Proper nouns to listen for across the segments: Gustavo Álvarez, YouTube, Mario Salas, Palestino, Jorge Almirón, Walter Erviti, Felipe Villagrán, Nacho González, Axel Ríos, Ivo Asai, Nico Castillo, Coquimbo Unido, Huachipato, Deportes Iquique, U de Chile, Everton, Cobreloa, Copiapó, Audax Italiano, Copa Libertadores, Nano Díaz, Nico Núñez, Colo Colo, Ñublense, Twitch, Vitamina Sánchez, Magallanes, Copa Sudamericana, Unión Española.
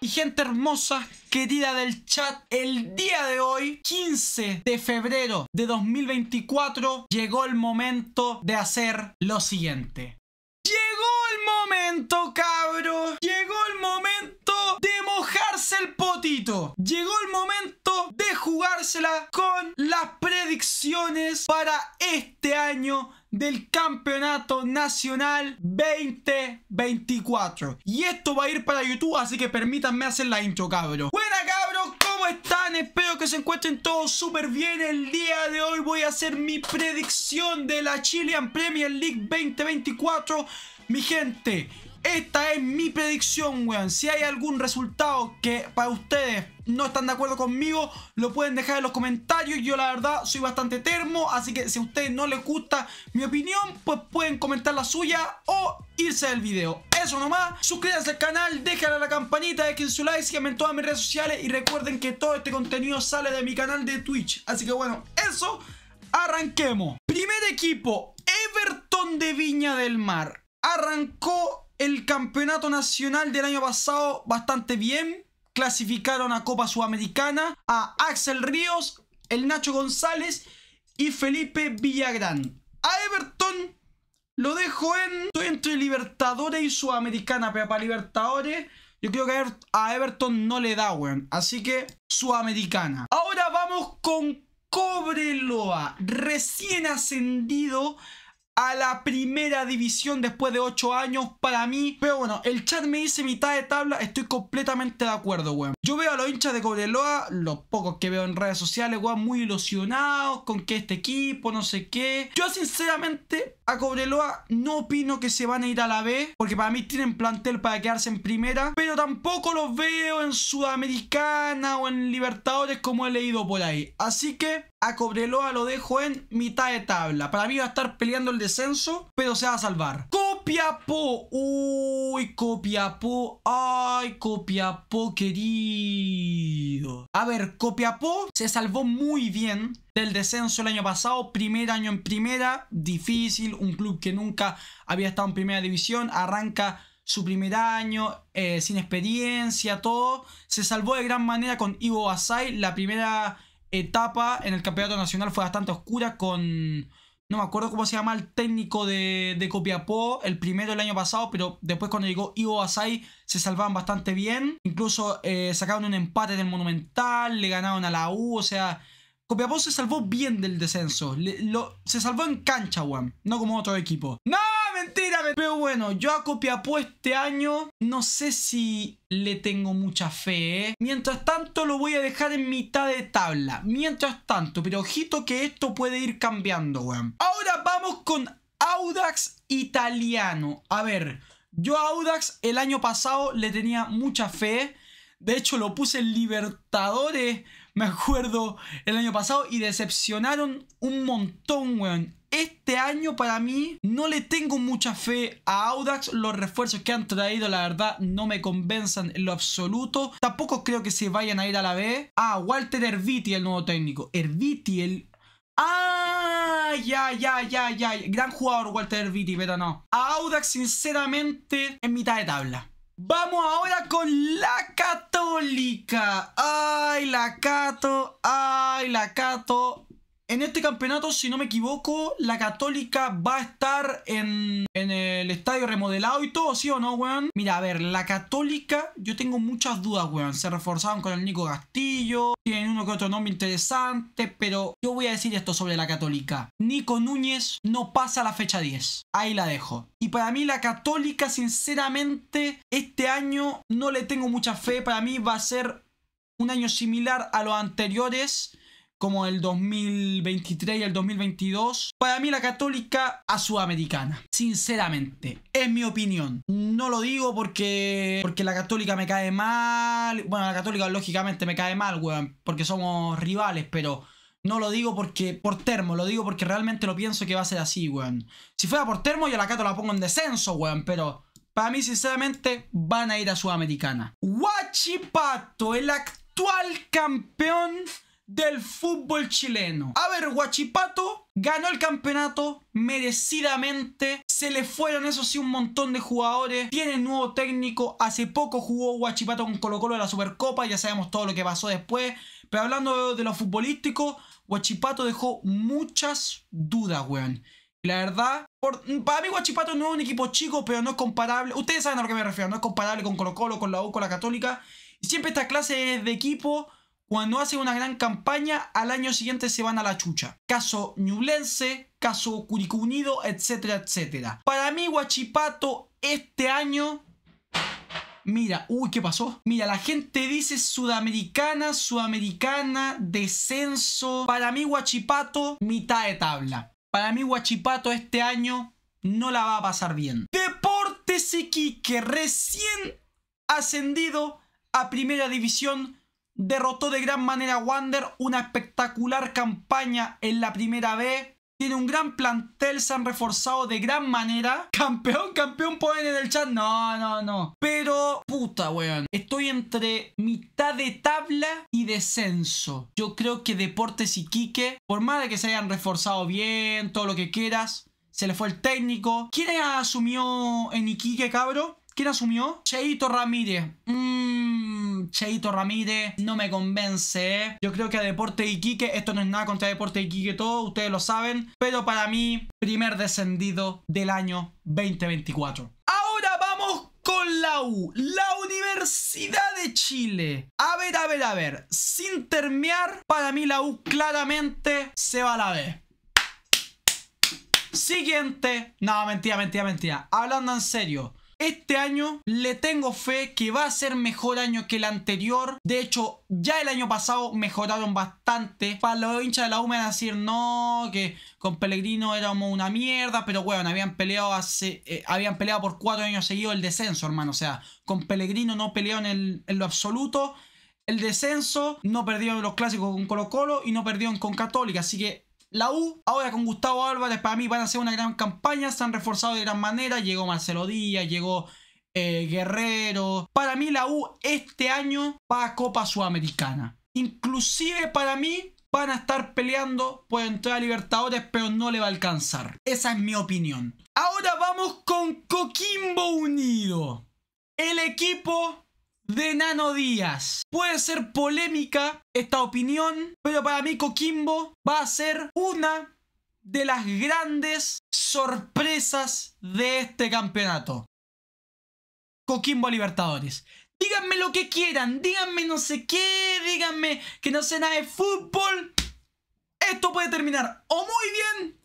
Y gente hermosa, querida del chat, el día de hoy, 15 de febrero de 2024, llegó el momento de hacer lo siguiente. Llegó el momento, cabros. Llegó el momento de mojarse el potito. Llegó el momento de jugársela con las predicciones para este año del Campeonato Nacional 2024. Y esto va a ir para YouTube, así que permítanme hacer la intro, cabros. Buena, cabros, ¿cómo están? Espero que se encuentren todos súper bien. El día de hoy voy a hacer mi predicción de la Chilean Premier League 2024. Mi gente, esta es mi predicción, weón. Si hay algún resultado que para ustedes no están de acuerdo conmigo, lo pueden dejar en los comentarios. Yo la verdad soy bastante termo, así que si a ustedes no les gusta mi opinión, pues pueden comentar la suya o irse del video. Eso nomás. Suscríbanse al canal, déjenle a la campanita, dejen su like, síganme en todas mis redes sociales y recuerden que todo este contenido sale de mi canal de Twitch. Así que bueno, eso, arranquemos. Primer equipo, Everton de Viña del Mar. Arrancó el campeonato nacional del año pasado bastante bien. Clasificaron a Copa Sudamericana a Axel Ríos, el Nacho González y Felipe Villagrán. A Everton lo dejo en... estoy entre Libertadores y Sudamericana, pero para Libertadores yo creo que a Everton no le da, weón. Así que Sudamericana. Ahora vamos con Cobreloa, recién ascendido a la primera división después de 8 años para mí. Pero bueno, el chat me dice mitad de tabla. Estoy completamente de acuerdo, weón. Yo veo a los hinchas de Cobreloa, los pocos que veo en redes sociales, weón, muy ilusionados con que este equipo, no sé qué. Yo sinceramente a Cobreloa no opino que se van a ir a la B, porque para mí tienen plantel para quedarse en primera, pero tampoco los veo en Sudamericana o en Libertadores como he leído por ahí. Así que a Cobreloa lo dejo en mitad de tabla. Para mí va a estar peleando el descenso, pero se va a salvar. Copiapó. Uy, Copiapó. Ay, Copiapó, querido. A ver, Copiapó se salvó muy bien del descenso el año pasado. Primer año en primera. Difícil. Un club que nunca había estado en primera división. Arranca su primer año, sin experiencia, todo. Se salvó de gran manera con Ivo Asai. La primera etapa en el campeonato nacional fue bastante oscura con... no me acuerdo cómo se llama el técnico de Copiapó, el primero del año pasado, pero después cuando llegó Ivo Asai se salvaban bastante bien. Incluso sacaron un empate del Monumental, le ganaron a la U, o sea... Copiapó se salvó bien del descenso. Se salvó en cancha, weón, no como otro equipo. ¡No! ¡Mentira! Pero bueno, yo a Copiapó este año no sé si le tengo mucha fe, ¿eh? Mientras tanto lo voy a dejar en mitad de tabla. Mientras tanto, pero ojito que esto puede ir cambiando, weón. Ahora vamos con Audax Italiano. A ver, yo a Audax el año pasado le tenía mucha fe. De hecho lo puse en Libertadores, me acuerdo, el año pasado, y decepcionaron un montón, weón. Este año para mí no le tengo mucha fe a Audax. Los refuerzos que han traído la verdad no me convencen en lo absoluto. Tampoco creo que se vayan a ir a la B. Ah, Walter Erviti, el nuevo técnico. Erviti, el... ¡ah! Ya. Gran jugador Walter Erviti, pero no. A Audax sinceramente en mitad de tabla. Vamos ahora con la Católica. Ay, la Cato. Ay, la Cato. En este campeonato, si no me equivoco, la Católica va a estar en el estadio remodelado y todo, ¿sí o no, weón? Mira, a ver, la Católica, yo tengo muchas dudas, weón. Se reforzaron con el Nico Castillo, tienen uno que otro nombre interesante, pero yo voy a decir esto sobre la Católica. Nico Núñez no pasa la fecha 10. Ahí la dejo. Y para mí la Católica, sinceramente, este año no le tengo mucha fe. Para mí va a ser un año similar a los anteriores, como el 2023 y el 2022. Para mí la Católica a Sudamericana, sinceramente, es mi opinión. No lo digo porque la Católica me cae mal. Bueno, la Católica lógicamente me cae mal, weón, porque somos rivales, pero no lo digo porque por termo, lo digo porque realmente lo pienso que va a ser así, weón. Si fuera por termo yo a la Cato la pongo en descenso, weón, pero para mí sinceramente van a ir a Sudamericana. Huachipato, el actual campeón del fútbol chileno. A ver, Huachipato ganó el campeonato merecidamente. Se le fueron, eso sí, un montón de jugadores. Tiene nuevo técnico. Hace poco jugó Huachipato con Colo Colo de la Supercopa. Ya sabemos todo lo que pasó después. Pero hablando de lo futbolístico, Huachipato dejó muchas dudas, weón. La verdad, para mí Huachipato no es un equipo chico, pero no es comparable. Ustedes saben a lo que me refiero. No es comparable con Colo Colo, con la U, con la Católica. Y siempre esta clase de equipo, cuando hacen una gran campaña, al año siguiente se van a la chucha. Caso Ñublense, caso Curicó Unido, etcétera, etcétera. Para mí Huachipato este año... Mira, uy, ¿qué pasó? Mira, la gente dice Sudamericana, Sudamericana, descenso. Para mí Huachipato, mitad de tabla. Para mí Huachipato este año no la va a pasar bien. Deportes Iquique, recién ascendido a Primera División, derrotó de gran manera a Wander. Una espectacular campaña en la Primera B. Tiene un gran plantel, se han reforzado de gran manera. Campeón, campeón, ponen en el chat. No, no, no. Pero, puta, weón. Estoy entre mitad de tabla y descenso. Yo creo que Deportes Iquique, por más de que se hayan reforzado bien, todo lo que quieras, se le fue el técnico. ¿Quién asumió en Iquique, cabro? ¿Quién asumió? Cheito Ramírez. Cheito Ramírez no me convence, ¿eh? Yo creo que a Deportes Iquique, esto no es nada contra Deportes Iquique, todo, ustedes lo saben, pero para mí, primer descendido del año 2024. Ahora vamos con la U, la Universidad de Chile. A ver, sin terminar, para mí la U claramente se va a la B. Siguiente. No, mentira. Hablando en serio, este año le tengo fe que va a ser mejor año que el anterior. De hecho, ya el año pasado mejoraron bastante. Para los hinchas de la U me van a decir, no, que con Pellegrino éramos una mierda. Pero, bueno, habían peleado por 4 años seguidos el descenso, hermano. O sea, con Pellegrino no pelearon en lo absoluto el descenso. No perdieron los clásicos con Colo Colo y no perdieron con Católica. Así que... la U, ahora con Gustavo Álvarez, para mí van a hacer una gran campaña, se han reforzado de gran manera, llegó Marcelo Díaz, llegó Guerrero. Para mí la U este año va a Copa Sudamericana. Inclusive para mí van a estar peleando por entrar a Libertadores, pero no le va a alcanzar. Esa es mi opinión. Ahora vamos con Coquimbo Unido, el equipo de Nano Díaz. Puede ser polémica esta opinión, pero para mí Coquimbo va a ser una de las grandes sorpresas de este campeonato. Coquimbo Libertadores. Díganme lo que quieran, díganme no sé qué, díganme que no sé nada de fútbol. Esto puede terminar o muy bien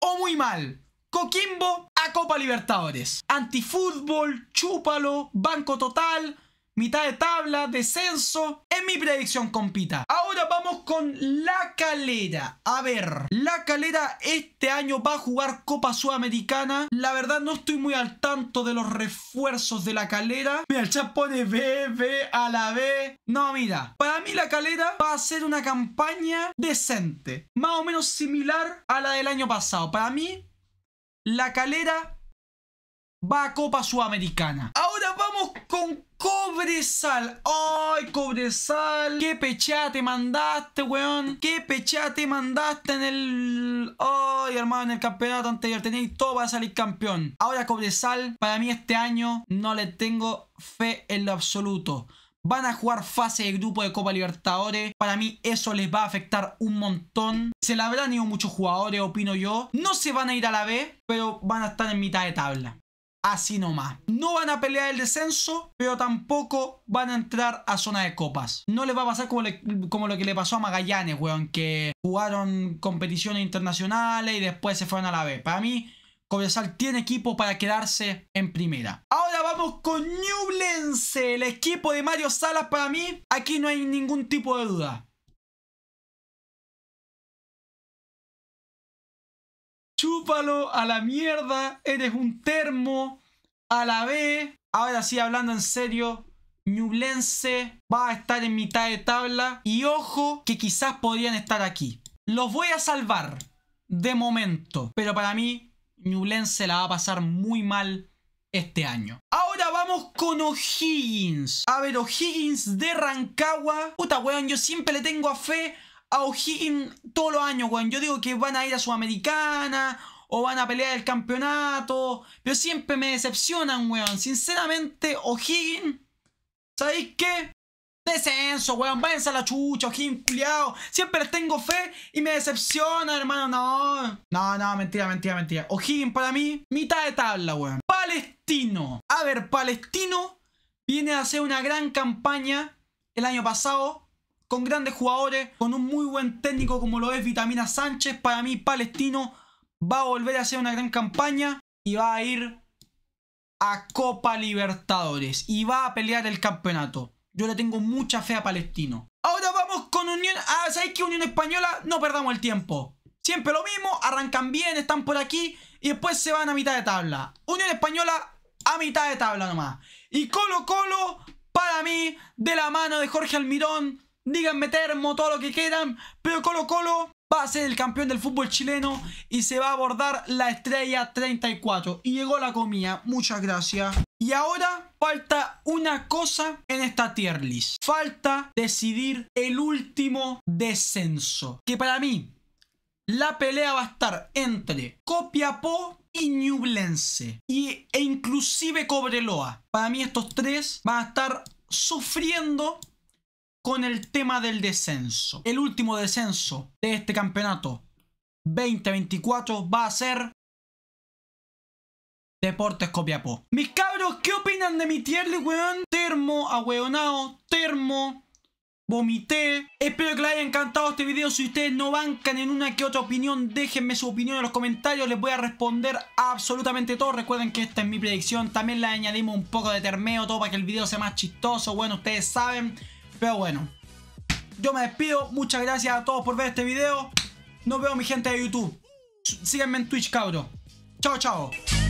o muy mal. Coquimbo a Copa Libertadores. Antifútbol, chúpalo, banco total... mitad de tabla, descenso, en mi predicción compita. Ahora vamos con La Calera. A ver, La Calera este año va a jugar Copa Sudamericana. La verdad no estoy muy al tanto de los refuerzos de La Calera. Mira, el chat pone B a la B. No, mira, para mí La Calera va a hacer una campaña decente, más o menos similar a la del año pasado. Para mí, La Calera va a Copa Sudamericana. Ahora vamos con Cobresal. ¡Ay, Cobresal! ¡Qué pechada te mandaste, weón! ¡Qué pechada te mandaste en el... ¡Ay, hermano! En el campeonato anterior tenéis todo para salir campeón. Ahora Cobresal, para mí este año no le tengo fe en lo absoluto. Van a jugar fase de grupo de Copa Libertadores. Para mí eso les va a afectar un montón. Se la habrán ido muchos jugadores, opino yo. No se van a ir a la B, pero van a estar en mitad de tabla. Así nomás. No van a pelear el descenso, pero tampoco van a entrar a zona de copas. No les va a pasar como lo que le pasó a Magallanes, weón, que jugaron competiciones internacionales y después se fueron a la B. Para mí, Cobresal tiene equipo para quedarse en primera. Ahora vamos con Ñublense, el equipo de Mario Salas. Para mí, aquí no hay ningún tipo de duda. Chúpalo a la mierda, eres un termo, a la B. Ahora sí, hablando en serio, Ñublense va a estar en mitad de tabla. Y ojo, que quizás podrían estar aquí. Los voy a salvar, de momento. Pero para mí, Ñublense la va a pasar muy mal este año. Ahora vamos con O'Higgins. A ver, O'Higgins de Rancagua. Puta, weón, yo siempre le tengo a fe a O'Higgins todos los años, weón. Yo digo que van a ir a Sudamericana o van a pelear el campeonato, pero siempre me decepcionan, weón. Sinceramente, O'Higgins, ¿sabéis qué? Descenso, weón, váyanse a la chucha, O'Higgins, culiao. Siempre les tengo fe y me decepciona, hermano, no. No, no, mentira, mentira, mentira. O'Higgins para mí, mitad de tabla, weón. Palestino. A ver, Palestino viene a hacer una gran campaña el año pasado, con grandes jugadores, con un muy buen técnico como lo es Vitamina Sánchez. Para mí, Palestino va a volver a hacer una gran campaña y va a ir a Copa Libertadores y va a pelear el campeonato. Yo le tengo mucha fe a Palestino. Ahora vamos con Unión. Ah, ¿sabéis qué? Unión Española, no perdamos el tiempo. Siempre lo mismo, arrancan bien, están por aquí y después se van a mitad de tabla. Unión Española a mitad de tabla nomás. Y Colo Colo, para mí, de la mano de Jorge Almirón, díganme termo, todo lo que quieran, pero Colo Colo va a ser el campeón del fútbol chileno y se va a abordar la estrella 34. Y llegó la comida, muchas gracias. Y ahora falta una cosa en esta tier list. Falta decidir el último descenso. Que para mí, la pelea va a estar entre Copiapó y Ñublense. E inclusive Cobreloa. Para mí estos tres van a estar sufriendo con el tema del descenso. El último descenso de este campeonato 2024 va a ser Deportes Copiapó. Mis cabros, ¿qué opinan de mi tier list, weón? Termo, ahueonao, termo, vomité. Espero que les haya encantado este video. Si ustedes no bancan en una que otra opinión, déjenme su opinión en los comentarios. Les voy a responder absolutamente todo. Recuerden que esta es mi predicción. También le añadimos un poco de termeo, todo para que el video sea más chistoso. Bueno, ustedes saben. Pero bueno, yo me despido. Muchas gracias a todos por ver este video. Nos vemos, mi gente de YouTube. Síganme en Twitch, cabros. Chao, chao.